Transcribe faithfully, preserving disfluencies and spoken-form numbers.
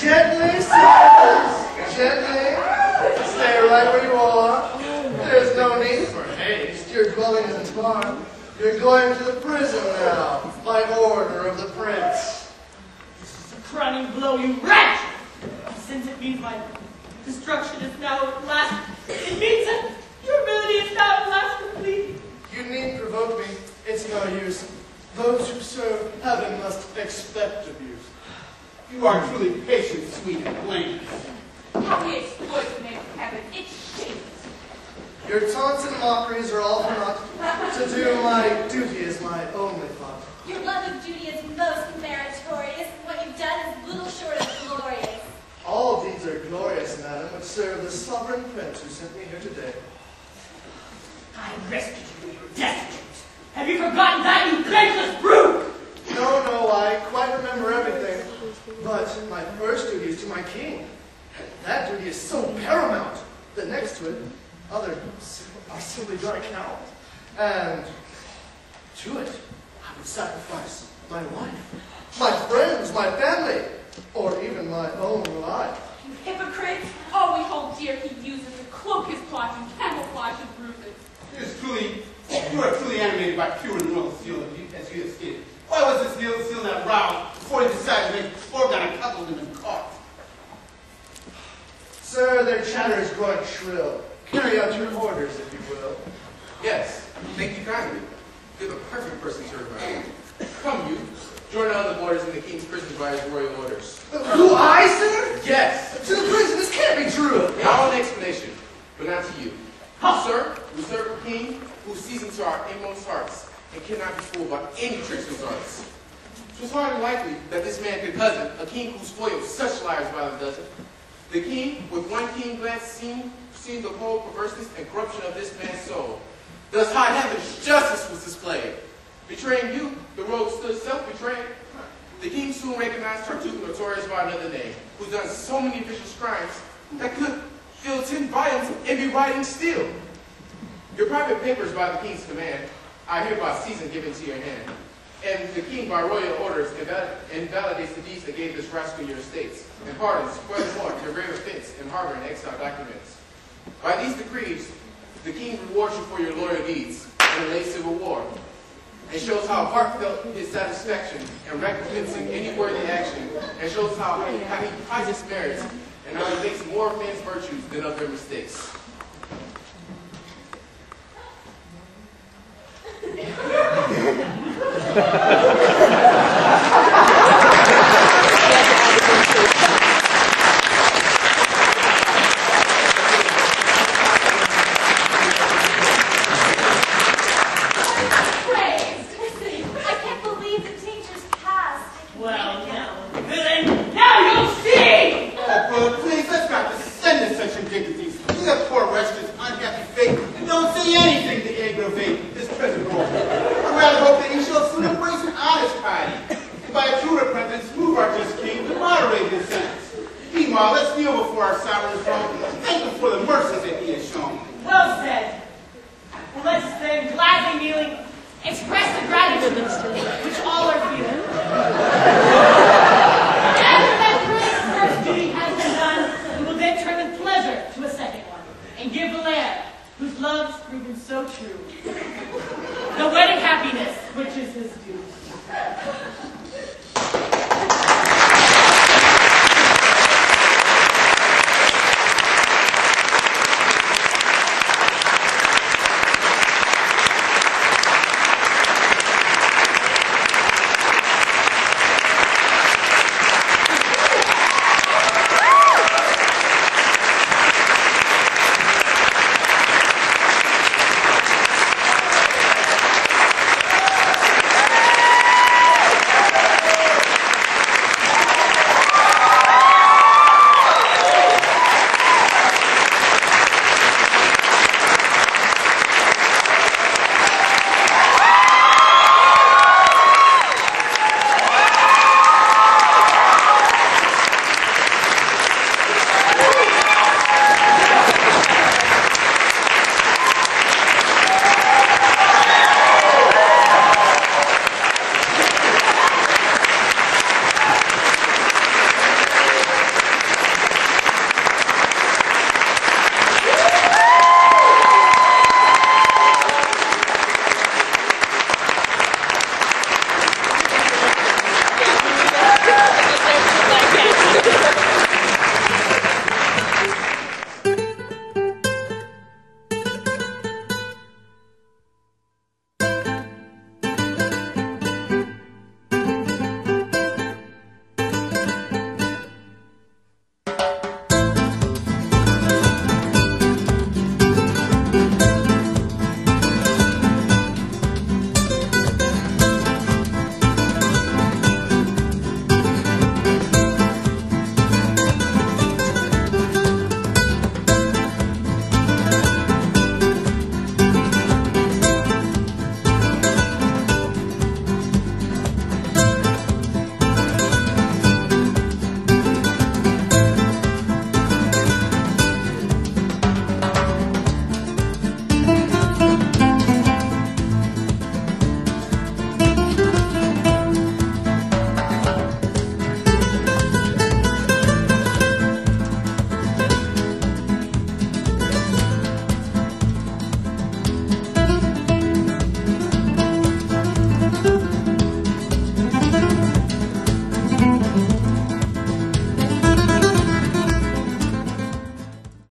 Gently, sisters. Gently. Stay right where you are. There's no need for haste. Your dwelling is a farm. You're going to the prison now, by order of the prince. This is a crowning blow, you wretch! Since it means my destruction is now at last, it means that your ability is now at last complete. You need provoke me. It's no use. Those who serve heaven must expect abuse. You are truly patient, sweet and blameless. How we exploit the name of heaven, it's shameless. Your taunts and mockeries are all for naught. To do my duty is my only thought. Your love of duty is most meritorious. What you've done is little short of glorious. All deeds are glorious, madam, which serve the sovereign prince who sent me here today. I rescued you, you destitute. Have you forgotten that, you faithless brute? No, no, I quite remember everything. But my first duty is to my king. And that duty is so paramount that next to it, others are simply dark cowards. And to it, I would sacrifice my wife, my friends, my family, or even my own life. You hypocrites! All we hold dear he uses to cloak his plot and camouflage his ruses. It is truly, you are truly animated by pure and royal zeal as you have stated. Why was this zeal still not roused before he decided to make his foreground and couple them in cart? Sir, their chatter is growing shrill. Carry out your orders, if you will. Yes, thank you kindly. You have a perfect person to remind you. Come, you. Join all the boarders in the king's prison by his royal orders. Do I, sir? Yes. To the prison? This can't be true. Now an explanation, but not to you. Huh. Sir, we serve a king who sees into our inmost hearts and cannot be fooled by any tricks of arts. It was hardly likely that this man could cousin a king whose foil such liars by the dozen. The king, with one keen glance, seen, seen the whole perverseness and corruption of this man's soul. Thus high heaven's justice was displayed. Betraying you, the rogue stood self-betrayed. The king soon recognized Tartuffe, notorious by another name, who's done so many vicious crimes that could fill ten volumes and be writing still. Your private papers by the king's command are hereby seized and given to your hand. And the king, by royal orders, invalid invalidates the deeds that gave this rascal your estates, and pardons, furthermore, your grave offense and harbor and exile documents. By these decrees, the king rewards you for your loyal deeds in the late civil war, and shows how heartfelt his satisfaction in recompensing any worthy action, and shows how, how he prizes merits, and how he makes more of men's virtues than of their mistakes. True. The wedding happiness, which is his due.